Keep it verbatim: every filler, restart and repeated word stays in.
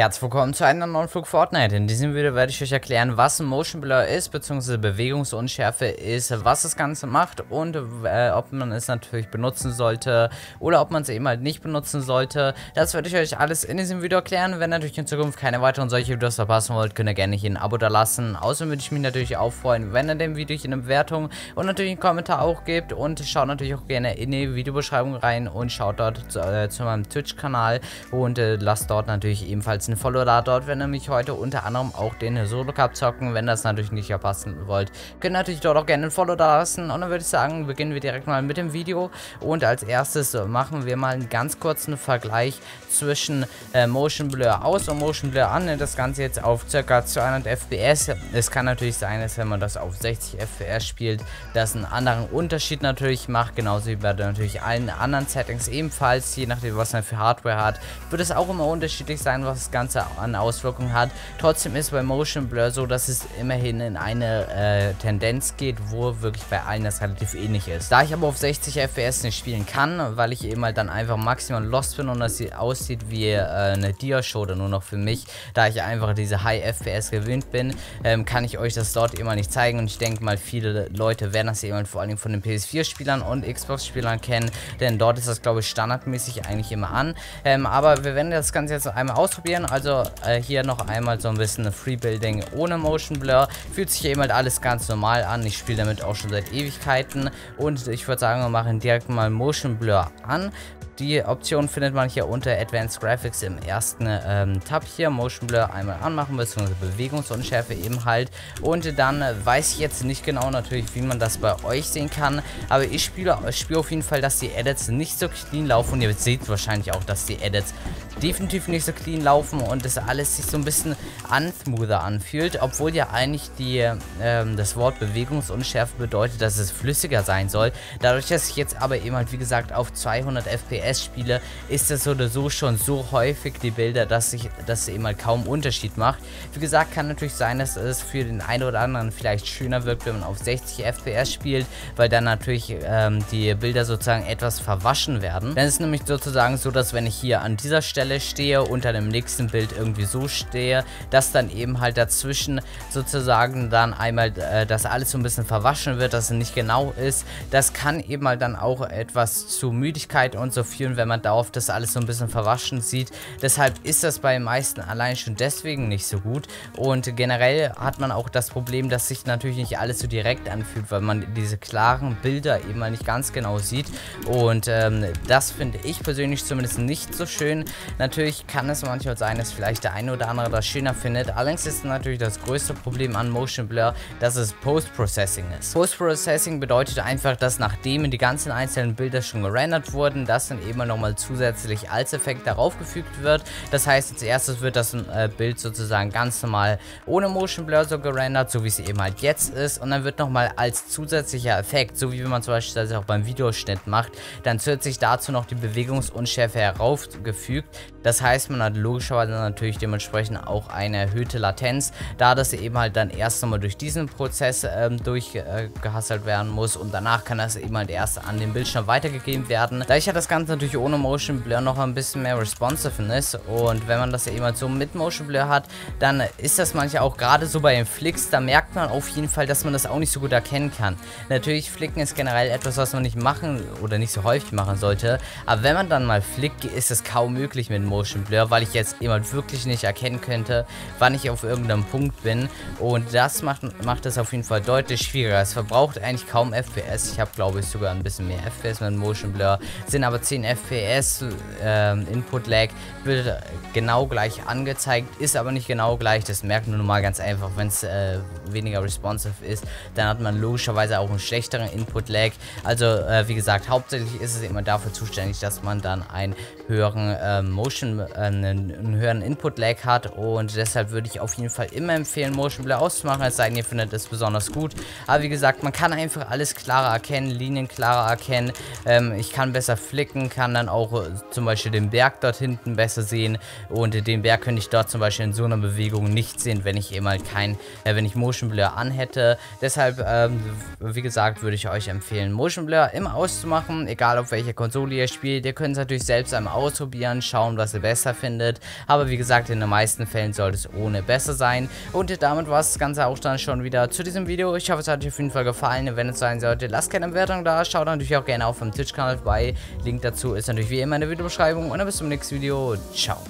Herzlich willkommen zu einer neuen Folge Fortnite. In diesem Video werde ich euch erklären, was ein Motion Blur ist, beziehungsweise Bewegungsunschärfe ist, was das Ganze macht und äh, ob man es natürlich benutzen sollte oder ob man es eben halt nicht benutzen sollte. Das werde ich euch alles in diesem Video erklären. Wenn natürlich in Zukunft keine weiteren solche Videos verpassen wollt, könnt ihr gerne hier ein Abo da lassen. Außerdem würde ich mich natürlich auch freuen, wenn ihr dem Video hier eine Bewertung und natürlich einen Kommentar auch gebt, und schaut natürlich auch gerne in die Videobeschreibung rein und schaut dort zu, äh, zu meinem Twitch-Kanal und äh, lasst dort natürlich ebenfalls ein Follow da. Dort werden nämlich heute unter anderem auch den Solo Cup zocken. Wenn das natürlich nicht verpassen wollt, könnt ihr natürlich dort auch gerne ein Follow da lassen. Und dann würde ich sagen, beginnen wir direkt mal mit dem Video. Und als erstes machen wir mal einen ganz kurzen Vergleich zwischen äh, Motion Blur aus und Motion Blur an. Das Ganze jetzt auf ca. zweihundert F P S. Es kann natürlich sein, dass wenn man das auf sechzig F P S spielt, das einen anderen Unterschied natürlich macht. Genauso wie bei natürlich allen anderen Settings ebenfalls. Je nachdem, was man für Hardware hat, wird es auch immer unterschiedlich sein, was es Ganze an Auswirkungen hat. Trotzdem ist bei Motion Blur so, dass es immerhin in eine äh, Tendenz geht, wo wirklich bei allen das relativ ähnlich ist. Da ich aber auf sechzig F P S nicht spielen kann, weil ich eben halt dann einfach maximal lost bin und das sieht, aussieht wie äh, eine Dia-Show oder nur noch für mich, da ich einfach diese High F P S gewöhnt bin, ähm, kann ich euch das dort immer nicht zeigen, und ich denke mal, viele Leute werden das eben halt vor allem von den P S vier Spielern und Xbox-Spielern kennen, denn dort ist das, glaube ich, standardmäßig eigentlich immer an. Ähm, aber wir werden das Ganze jetzt noch einmal ausprobieren. Also äh, hier noch einmal so ein bisschen Freebuilding ohne Motion Blur. Fühlt sich eben halt alles ganz normal an. Ich spiele damit auch schon seit Ewigkeiten. Und ich würde sagen, wir machen direkt mal Motion Blur an. Die Option findet man hier unter Advanced Graphics im ersten ähm, Tab hier. Motion Blur einmal anmachen, beziehungsweise Bewegungsunschärfe eben halt. Und dann äh, weiß ich jetzt nicht genau natürlich, wie man das bei euch sehen kann. Aber ich spiele spiel auf jeden Fall, dass die Edits nicht so clean laufen. Und ihr seht wahrscheinlich auch, dass die Edits definitiv nicht so clean laufen und das alles sich so ein bisschen unsmoother anfühlt. Obwohl ja eigentlich die, ähm, das Wort Bewegungsunschärfe bedeutet, dass es flüssiger sein soll. Dadurch, dass ich jetzt aber eben halt, wie gesagt, auf zweihundert F P S spiele, ist es oder so schon so häufig die Bilder, dass ich das eben halt kaum Unterschied macht. Wie gesagt, kann natürlich sein, dass es für den einen oder anderen vielleicht schöner wirkt, wenn man auf sechzig F P S spielt, weil dann natürlich ähm, die Bilder sozusagen etwas verwaschen werden. Dann ist es nämlich sozusagen so, dass wenn ich hier an dieser Stelle stehe, unter dem nächsten Bild irgendwie so stehe, dass dann eben halt dazwischen sozusagen dann einmal äh, das alles so ein bisschen verwaschen wird, dass es nicht genau ist. Das kann eben halt dann auch etwas zu Müdigkeit und so viel, wenn man da auf das alles so ein bisschen verwaschen sieht. Deshalb ist das bei den meisten allein schon deswegen nicht so gut. Und generell hat man auch das Problem, dass sich natürlich nicht alles so direkt anfühlt, weil man diese klaren Bilder eben mal nicht ganz genau sieht. Und ähm, das finde ich persönlich zumindest nicht so schön. Natürlich kann es manchmal sein, dass vielleicht der eine oder andere das schöner findet. Allerdings ist natürlich das größte Problem an Motion Blur, dass es Post-Processing ist. Post-Processing bedeutet einfach, dass nachdem die ganzen einzelnen Bilder schon gerendert wurden, dass dann eben immer nochmal zusätzlich als Effekt darauf gefügt wird. Das heißt, als erstes wird das äh, Bild sozusagen ganz normal ohne Motion Blur so gerendert, so wie es eben halt jetzt ist, und dann wird nochmal als zusätzlicher Effekt, so wie wenn man zum Beispiel das auch beim Videoschnitt macht, dann zusätzlich dazu noch die Bewegungsunschärfe heraufgefügt. Das heißt, man hat logischerweise natürlich dementsprechend auch eine erhöhte Latenz, da das eben halt dann erst nochmal durch diesen Prozess ähm, durchgehasselt äh, werden muss, und danach kann das eben halt erst an den Bildschirm weitergegeben werden. Da ich ja das Ganze natürlich ohne Motion Blur noch ein bisschen mehr Responsiveness, und wenn man das ja eben halt so mit Motion Blur hat, dann ist das manchmal auch gerade so bei den Flicks, da merkt man auf jeden Fall, dass man das auch nicht so gut erkennen kann. Natürlich, Flicken ist generell etwas, was man nicht machen oder nicht so häufig machen sollte, aber wenn man dann mal flickt, ist es kaum möglich mit Motion Blur, weil ich jetzt eben halt wirklich nicht erkennen könnte, wann ich auf irgendeinem Punkt bin, und das macht, macht das auf jeden Fall deutlich schwieriger. Es verbraucht eigentlich kaum F P S, ich habe, glaube ich, sogar ein bisschen mehr F P S mit Motion Blur, sind aber zehn F P S, äh, Input Lag wird genau gleich angezeigt, ist aber nicht genau gleich. Das merkt man nun mal ganz einfach, wenn es äh, weniger responsive ist, dann hat man logischerweise auch einen schlechteren Input Lag. Also äh, wie gesagt, hauptsächlich ist es immer dafür zuständig, dass man dann einen höheren äh, Motion, äh, einen höheren Input Lag hat, und deshalb würde ich auf jeden Fall immer empfehlen, Motion Blur auszumachen, es sei denn, ihr findet es besonders gut. Aber wie gesagt, man kann einfach alles klarer erkennen, Linien klarer erkennen, ähm, ich kann besser flicken, kann dann auch äh, zum Beispiel den Berg dort hinten besser sehen, und äh, den Berg könnte ich dort zum Beispiel in so einer Bewegung nicht sehen, wenn ich eben halt kein, äh, wenn ich Motion Blur an hätte. Deshalb, ähm, wie gesagt, würde ich euch empfehlen, Motion Blur immer auszumachen, egal auf welcher Konsole ihr spielt. Ihr könnt es natürlich selbst einmal ausprobieren, schauen, was beziehungsweise besser findet. Aber wie gesagt, in den meisten Fällen sollte es ohne besser sein. Und damit war es das Ganze auch dann schon wieder zu diesem Video. Ich hoffe, es hat euch auf jeden Fall gefallen. Wenn es sein sollte, lasst gerne eine Bewertung da. Schaut natürlich auch gerne auf dem Twitch-Kanal vorbei. Link dazu ist natürlich wie immer in der Videobeschreibung. Und dann bis zum nächsten Video. Ciao.